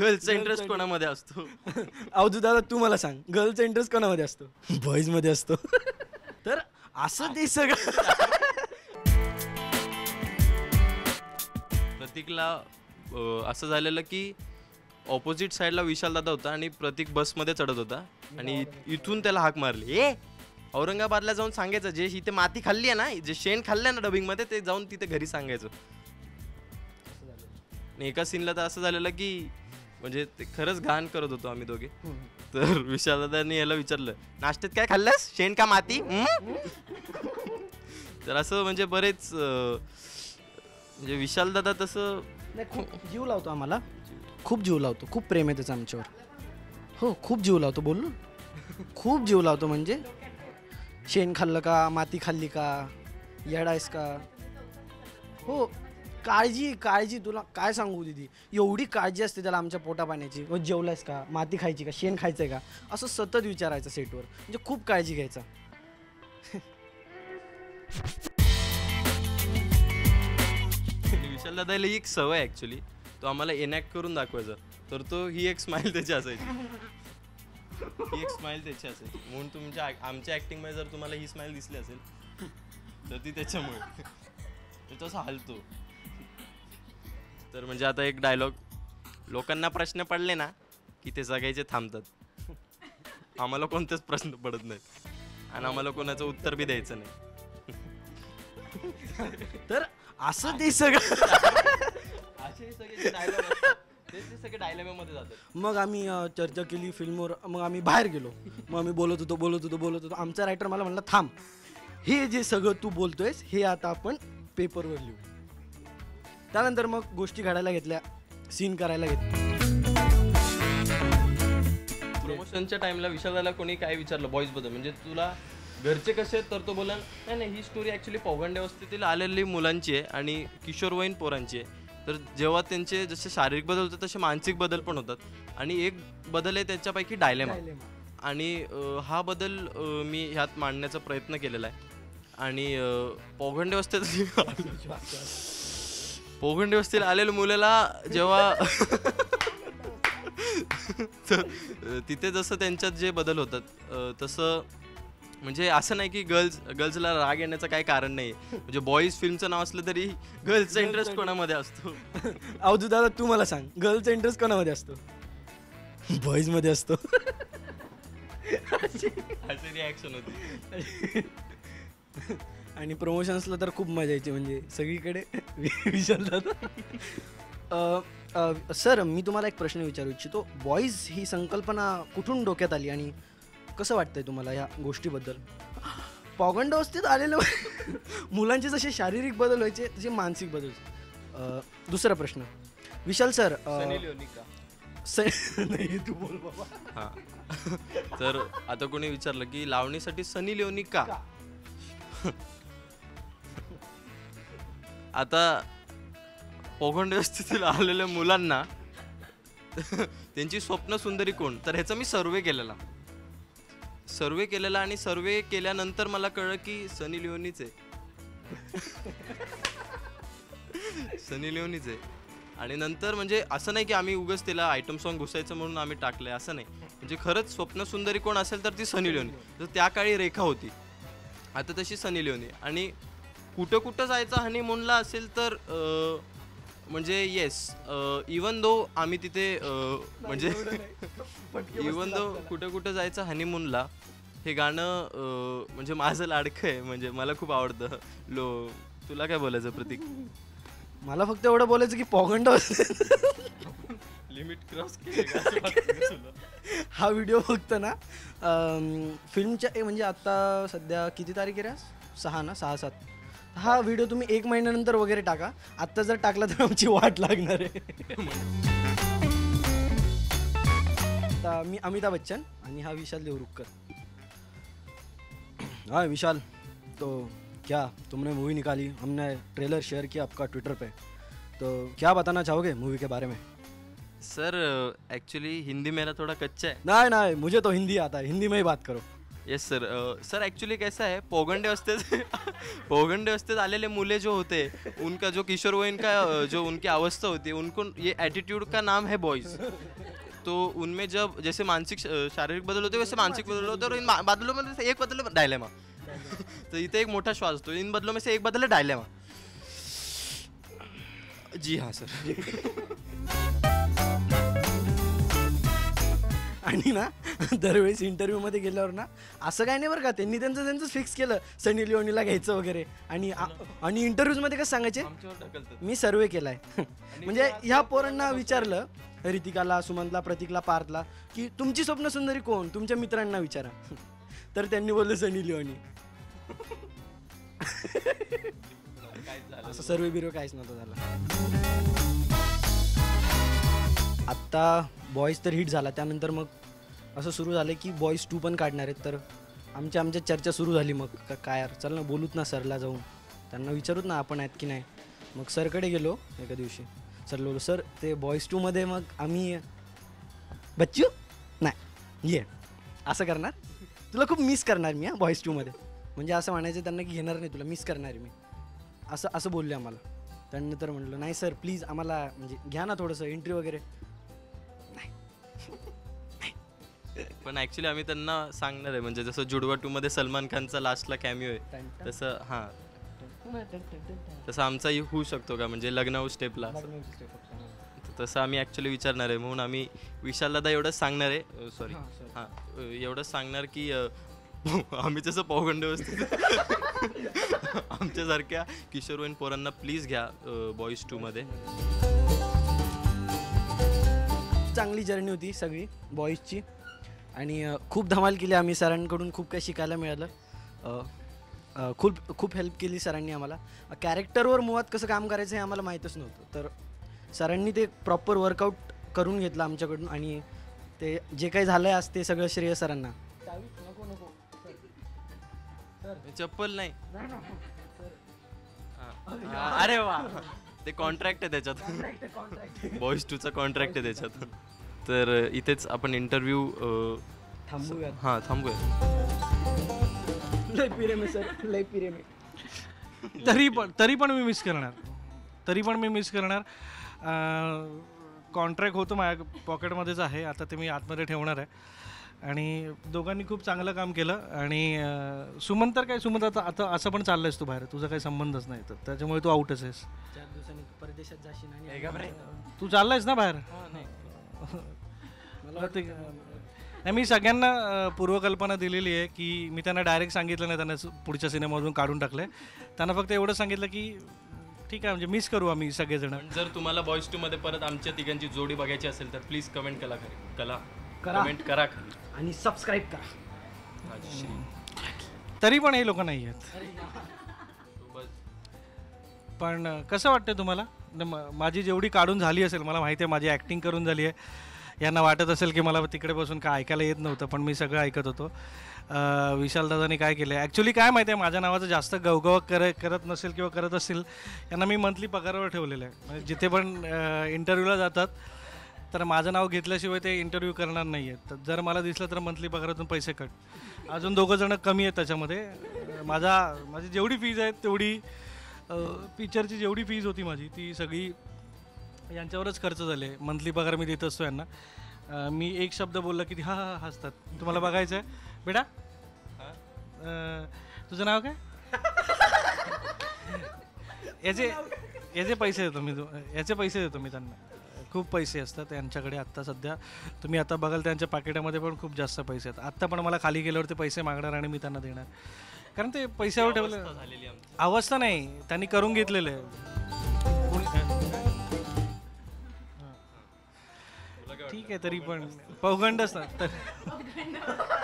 गर्ल्सचा interest कोणामध्ये असतो? अवधू दादा तू मला सांग, गर्ल्सचा इंटरेस्ट कोणामध्ये असतो? बॉयज मध्ये असतो. तर असं ते सगळं प्रतीकला असं झालेलं की ऑपोजिट साइडला विशाल दादा होता आणि प्रतीक बसमध्ये चढत होता आणि इथून त्याला हाक मारली. ए औरंगाबादला जाऊन सांगायचं जे इथे माती खाल्ली आहे ना, जे शेण खाल्लं ना डबिंगमध्ये, ते जाऊन तिथे घरी सांगायचं. आणि एका सीनला तर असं झालेलं की म्हणजे ते खरंच घाण करत होतो आम्ही दोघे. तर विशाल दादांनी याला विचारलं, नाश्त्यात काय खाल्लंस? शेण का माती? तर असं म्हणजे बरेच म्हणजे विशाल दादा तसं जीव लावतो आम्हाला, खूप जीव लावतो, खूप प्रेम आहे त्याचं आमच्यावर. हो खूप जीव लावतो, बोल ना, खूप जीव लावतो. म्हणजे शेण खाल्लं का, माती खाल्ली का, येडायस का, हो काळजी काळजी तुला काय सांगू दीदी, एवढी काळजी असते त्याला आमच्या पोटापाण्याची. हो जेवलायस का, माती खायची का, शेण खायचं आहे का, असं सतत विचारायचं सेटवर. म्हणजे खूप काळजी घ्यायचा. विशाल दादाला एक सवय ॲक्च्युली, तो आम्हाला एनॅक्ट करून दाखवायचा. तर तो ही एक स्माईल त्याची असायची, ही एक स्माईल त्याची असायची. म्हणून तुमच्या आमच्या ॲक्टिंगमध्ये जर तुम्हाला ही स्माईल दिसली असेल तर ती त्याच्यामुळे, तर तसं हालतो. तर म्हणजे आता एक डायलॉग, लोकांना प्रश्न पडले ना की ते जगायचे थांबतात, आम्हाला कोणतेच प्रश्न पडत नाहीत आणि आम्हाला कोणाचं उत्तर बी द्यायचं नाही. तर असं ते सगळं असे सगळे डायलॉग, ते सगळे डायलॉगमध्ये जातात. मग आम्ही चर्चा केली फिल्मवर, मग आम्ही बाहेर गेलो, मग आम्ही बोलत होतो. आमचा रायटर मला म्हणला, थांब, हे जे सगळं तू बोलतोयस हे आता आपण पेपरवर लिहू. त्यानंतर मग गोष्टी घडायला घेतल्या, सीन करायला घेतल्या. प्रमोशनच्या टाइमला विशालला कोणी काय विचारलं बॉईजबद्दल, म्हणजे तुला घरचे कसे आहेत, तर तो बोला नाही नाही, ही स्टोरी ॲक्च्युली पौगंड अवस्थेतील आलेली मुलांची आहे आणि किशोरवयीन पोरांची आहे. तर जेव्हा त्यांचे जसे शारीरिक बदल होतात तसे मानसिक बदल पण होतात आणि एक बदल आहे त्याच्यापैकी डायलेमा, आणि हा बदल मी ह्यात मांडण्याचा प्रयत्न केलेला आहे. आणि पौगंड अवस्थेत आलेल्या मुलाला जेव्हा तिथे जसं त्यांच्यात जे बदल होतात तसं, म्हणजे असं नाही की गर्ल्सला राग येण्याचं काही कारण नाही. म्हणजे बॉईज फिल्मचं नाव असलं तरी गर्ल्सचा इंटरेस्ट कोणामध्ये असतो? अवधू दादा तू मला सांग, गर्ल्सचा इंटरेस्ट कोणामध्ये असतो? बॉईजमध्ये असतो. अशी रिॲक्शन होती. आणि प्रमोशन्सला तर खूप मजा यायची, म्हणजे सगळीकडे विशाल दादा. सर मी तुम्हाला एक प्रश्न विचारू इच्छितो, बॉईज ही संकल्पना कुठून डोक्यात आली आणि कसं वाटतंय तुम्हाला या गोष्टीबद्दल? पौगंड अवस्थेत आलेलं मुलांचे जसे शारीरिक बदल व्हायचे तसे मानसिक बदल. दुसरा प्रश्न विशाल सर, नाही तू बोल बाबा. हां तर आता कोणी विचारलं की लावणीसाठी सनी लिओनी का? आता पौगंड अवस्थेतील आलेल्या मुलांना त्यांची स्वप्न सुंदरी कोण, तर ह्याचा मी सर्वे केलेला आणि सर्वे केल्यानंतर मला कळलं की सनी लिओनीच आहे. आणि नंतर म्हणजे असं नाही की आम्ही उगाच तिला आयटम सॉन्ग घुसायचं म्हणून आम्ही टाकलंय, असं नाही. म्हणजे खरंच स्वप्नसुंदरी कोण असेल तर ती सनी लिओनी. तर त्या काळी रेखा होती, आता तशी सनी लिओनी. आणि कुठं जायचं हनीमूनला असेल तर म्हणजे येस, इवन दो आम्ही तिथे म्हणजे इवन दो कुठं जायचं हनीमूनला हे गाणं म्हणजे माझं लाडकं आहे, म्हणजे मला खूप आवडतं. लो तुला काय बोलायचं प्रतीक? मला फक्त एवढं बोलायचं की पौगंड लिमिट क्रॉस केलं. हा व्हिडिओ फक्त ना फिल्मच्या म्हणजे आत्ता सध्या किती तारीख आहे, 6-7. हा व्हिडिओ तुम्ही 1 महिन्यानंतर वगैरे टाका, आत्ता जर टाकला तर आमची वाट लागणार आहे. मी अमिताभ बच्चन आणि हा विशाल देवरुखकर. हाँ विशाल, तो क्या तुमने मूवी निकाली, हमने ट्रेलर शेयर किया आपका ट्विटर पे, तो क्या बताना चाहोगे मूवी के बारे में? सर एक्चुअली हिंदी मेरा थोड़ा कच्चा है. नहीं मुझे तो हिंदी आता है, हिंदी में ही बात करो. येस सर सर एक्चुअली कैसा है पौगंडे अवस्थेत आलेले मुले जो होते उनका जो किशोर वयन का जो उनकी अवस्था होती है उनको ये एटीट्यूड का नाम है बॉयज़। तो उनमें जब जैसे मानसिक शारीरिक बदल होते वैसे मानसिक बदल होते और इन बदलों में से एक बदल डायलेमा। तो इथे एक मोटा श्वास होतो इन बदलों में से एक बदल है डायलेमा। जी हाँ सर। आणि ना दरवेळेस इंटरव्ह्यूमध्ये गेल्यावर ना असं काय नाही बरं का, त्यांनी त्यांचं फिक्स केलं सनी लिओनीला घ्यायचं वगैरे। आणि इंटरव्ह्यूजमध्ये कसं सांगायचे मी सर्वे केला आहे म्हणजे ह्या पोरांना विचारलं ऋतिकाला सुमनला प्रतीकला पार्थला की तुमची स्वप्न सुंदरी कोण तुमच्या मित्रांना विचारा तर त्यांनी बोललं सनी लिओनी। असं सर्वे बिरो काहीच नव्हतं झालं। आत्ता बॉयज तर हिट झाला त्यानंतर मग असं सुरू झालं की बॉयज 2 पण काढणार आहेत तर आमच्या चर्चा सुरू झाली मग काय यार चल ना बोलूत ना सरला जाऊन त्यांना विचारूत ना आपण आहेत की नाही। मग सरकडे गेलो एका दिवशी सर बोललो सर ते बॉयज 2 मध्ये मग आम्ही बच्चू नाही ये असं करणार तुला खूप मिस करणार मी बॉयज 2 मध्ये म्हणजे असं म्हणायचं त्यांना की घेणार नाही तुला मिस करणार मी असं असं बोलले आम्हाला। त्यानंतर म्हटलं नाही सर प्लीज आम्हाला म्हणजे घ्या ना थोडंसं एंट्री वगैरे पण ऍक्च्युअली आम्ही त्यांना सांगणार आहे म्हणजे जसं जुडवा 2 मध्ये सलमान खानचा लास्टला कॅमियो आहे तसं हां तसं आमचाही होऊ शकतो का म्हणजे लग्नाऊ स्टेपला तसं आम्ही ऍक्च्युअली विचारणार आहे म्हणून आम्ही विशालदा एवढंच सांगणार आहे सॉरी हां एवढंच सांगणार की आम्ही जसं पावगंड असतो आमच्यासारख्या किशोरवयीन पोरांना प्लीज घ्या बॉयज 2 मध्ये। चांगली जर्नी होती सगळी बॉयजची आणि खूप धमाल केली आम्ही सरांकडून खूप काही शिकायला मिळालं खूप खूप हेल्प केली सरांनी आम्हाला कॅरेक्टरवर मुळात कसं काम करायचं हे आम्हाला माहीतच नव्हतं तर सरांनी ते प्रॉपर वर्कआउट करून घेतलं आमच्याकडून आणि ते जे काही झालं आज ते सगळं श्रेय सरांना। चप्पल नाही अरे वा ते कॉन्ट्रॅक्ट आहे त्याच्यात बॉयज 2 चा कॉन्ट्रॅक्ट आहे त्याच्यात। तर इथेच आपण इंटरव्ह्यू थांबूया हां थांबूया। लय पिरेमे सर लय पिरेमे तरी पण मी मिस करणार कॉन्ट्रॅक्ट होतं माझ्या पॉकेटमध्येच आहे आता ते मी आतमध्ये ठेवणार आहे आणि दोघांनी खूप चांगलं काम केलं आणि सुमन तर काय सुमन आता आता असं पण चाललं आहेस तू बाहेर तुझा काही संबंधच नाही तर त्याच्यामुळे तू आउटच आहेस 4 दिवसांनी परदेशात जाशील आणि तू चालला आहेस ना बाहेर नाही मी सगळ्यांना पूर्वकल्पना दिलेली आहे की मी त्यांना डायरेक्ट सांगितलं नाही त्यांना पुढच्या सिनेमामधून काढून टाकलं त्यांना फक्त एवढं सांगितलं की ठीक आहे म्हणजे मिस करू आम्ही सगळेजण। जर तुम्हाला बॉयज 2 मध्ये परत आमच्या तिघांची जोडी बघायची असेल तर प्लीज कमेंट कमेंट करा आणि सबस्क्राइब करा। तरी पण हे लोक नाही आहेत पण कसं वाटतं तुम्हाला माझी जेवढी काढून झाली असेल मला माहिती आहे माझी ॲक्टिंग करून झाली आहे यांना वाटत असेल की मला तिकडे बसून काय ऐकायला येत नव्हतं पण मी सगळं ऐकत होतो। विशालदादाने काय केलं ॲक्च्युली काय माहिती आहे माझ्या नावाचं जास्त गवगव करत नसेल किंवा करत असेल यांना मी मंथली पगारावर ठेवलेलं आहे जिथे पण इंटरव्ह्यूला जातात तर माझं नाव घेतल्याशिवाय ते इंटरव्ह्यू करणार नाही आहेत तर जर मला दिसलं तर मंथली पगारातून पैसे कट अजून 2 जणं कमी आहेत त्याच्यामध्ये माझी जेवढी फीज आहे तेवढी पिक्चरची जेवढी फीज होती माझी ती सगळी यांच्यावरच खर्च झाले मंथली पगार मी देत असतो यांना। मी एक शब्द बोलला की हां हां हसतात तुम्हाला बघायचं आहे बेटा तुझं नाव काय याचे पैसे देतो मी त्यांना खूप पैसे असतात त्यांच्याकडे आत्ता सध्या तुम्ही आता बघाल त्यांच्या पाकिटामध्ये पण खूप जास्त पैसे आहेत आत्ता पण मला खाली गेल्यावर ते पैसे मागणार आणि मी त्यांना देणार कारण ते पैशावर ठेवलं अवस्था नाही त्यांनी करून घेतलेलं आहे ठीक आहे तरी पण पौगंडच ना